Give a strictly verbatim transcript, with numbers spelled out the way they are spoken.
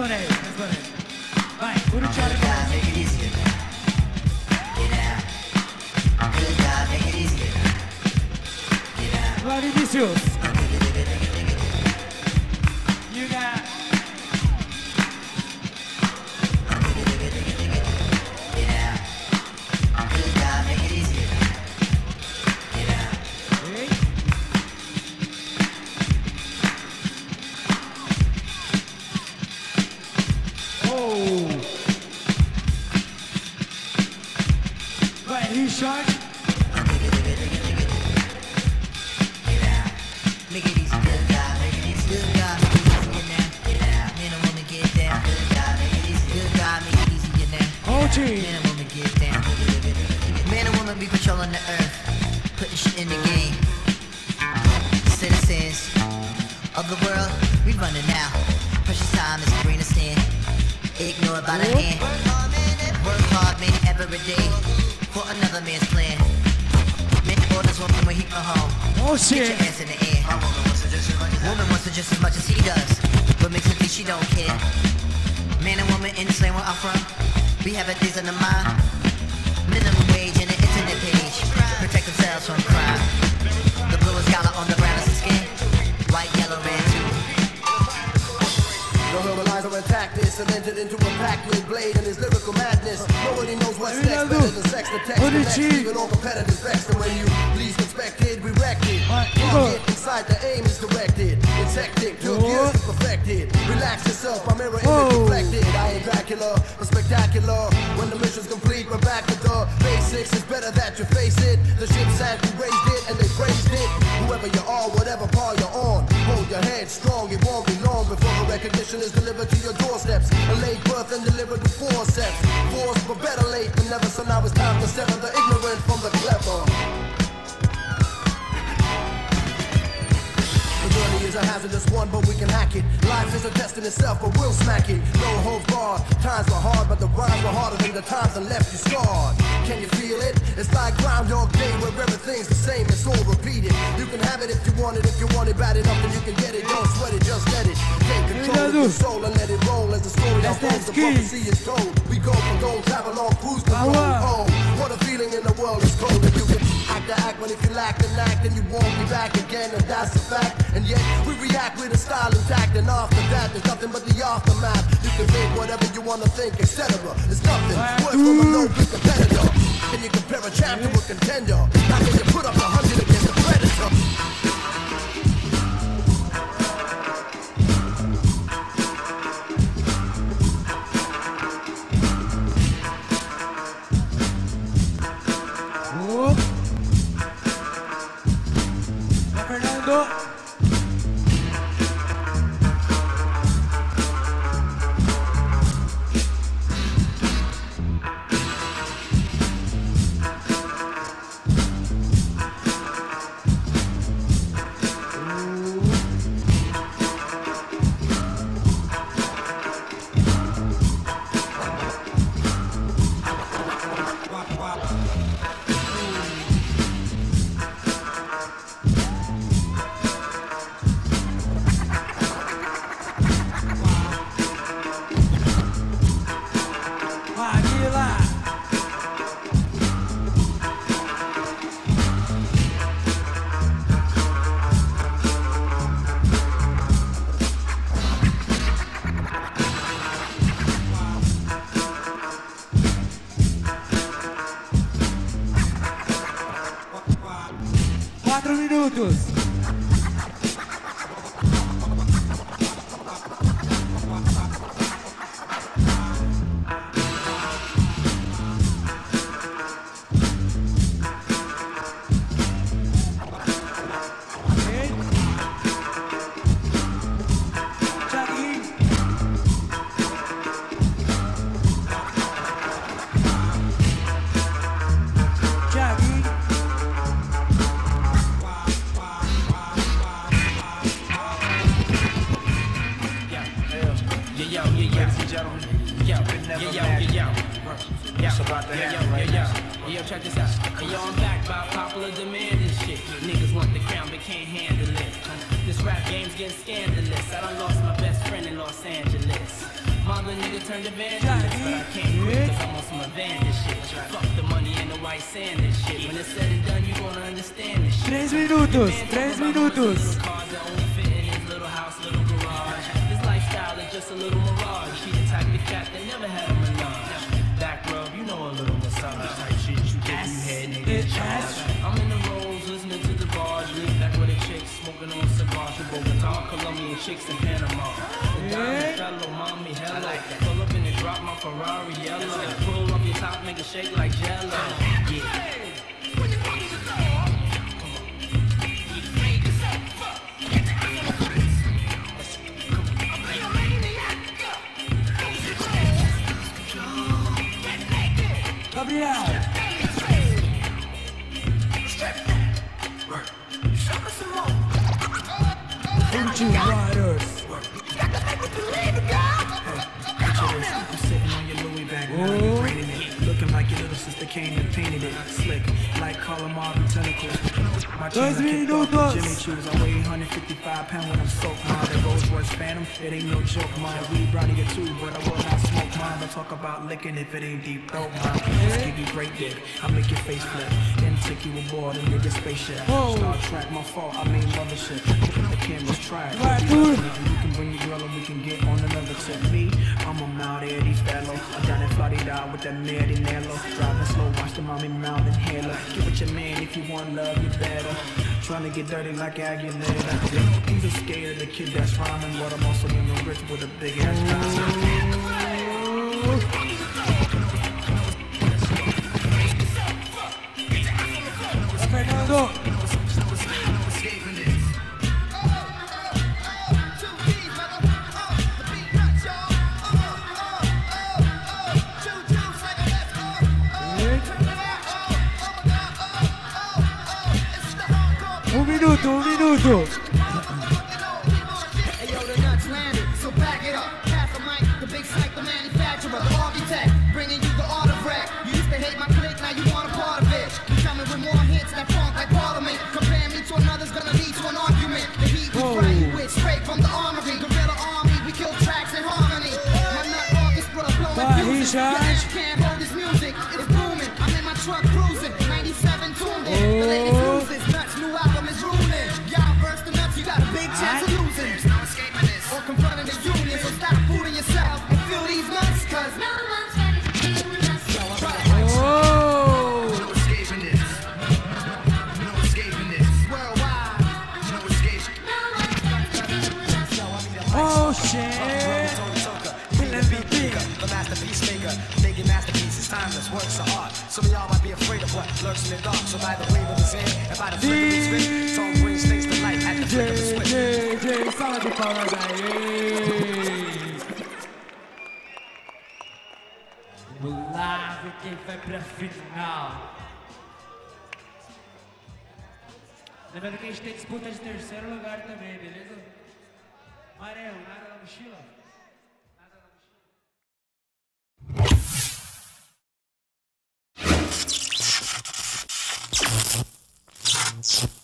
explorei, explorei. Vai, curte a Love Vinicius. You got okay. Oh. Wait, he's shot. Man and woman get down. Man and woman be patrolling the earth, putting shit in the game. Citizens of the world, we running now. Precious time is green to stand. Ignored by the hand. Work hard, man, every day for another man's plan. Man orders woman when he go home. Get your ass in the air. Woman wants it just as much as he does, but makes her think she don't care. Man and woman in the same where I'm from. We have a on the mind, minimum wage and an internet page to protect themselves from crime. The blue is collar on the brown is the skin, white, yellow, red too. No verbal lies or attack this, and entered into a pact with Blade and his lyrical madness. Nobody knows what's next, better than sex, the text, the next, even all competitors vexed. And when you least expected, we wrecked it. Now get inside, the aim is directed. It's hectic, two years to perfect it. Relax yourself, my mirror image reflected. I ain't Dracula, but spectacular. When the mission's complete, we're back with the basics. It's better that you face it. The ship sank, we raised it, and they praised it. Whoever you are, whatever bar you're on, hold your head strong, it won't be long before the recognition is delivered to your doorsteps. A late birth and delivered with forceps. Forced, but better late than never, so now it's time to sever the ignorant from the clever. Is a hazardous one, but we can hack it. Life is a test in itself, but we'll smack it. No holds barred. Times were hard, but the rhymes were harder than the times that left you scarred. Can you feel it? It's like Groundhog Day, where everything's the same. It's all repeated. You can have it if you want it. If you want it bad enough, then you can get it. Don't sweat it, just let it. Take control of your soul and let it roll as the story unfolds. The prophecy is told. We go from gold, travel on cruise to road. Oh, what a feeling in the world is cold. If you can act to act, but if you lack the knack, then you won't be back again, and that's a fact. And yet we react with a style intact, and after that there's nothing but the aftermath. You can think whatever you want to think, et cetera. It's nothing worse from a low-bid competitor. Can you compare a champ to a contender? How can you put up a hundred against a predator? Game's getting scandalous. I done lost my best friend in Los Angeles. probably need to turn to vandalism, but I can't quit cause I'm on some abandoned shit. Fuck the money and the white sand and shit. When it's said and done, you gonna understand this shit. Tres minutos, tres minutos. This lifestyle is just a little mirage. She the type of cat that never had a menage. Back rub, you know a little massage. The type shit you get you head niggas charge. I'm in the rolls, listening to the bars. Live back with a chick, smoking on cigars from Bogota, Colombian chicks in Panama. I like that. Pull up in and drop my Ferrari yellow. Like pull up your top, make it shake like jello. Yeah. When you need to go. Gabriel. Virgin Waters. Dois minutos. Trying to get dirty like Aguilera. He's a scared the kid that's rhyming, but I'm also in the rich with a big ass Um minuto. Na verdade, a gente tem disputa de terceiro lugar também, beleza? Marelo, nada na mochila? Nada na mochila.